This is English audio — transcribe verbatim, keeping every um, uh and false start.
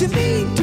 to me.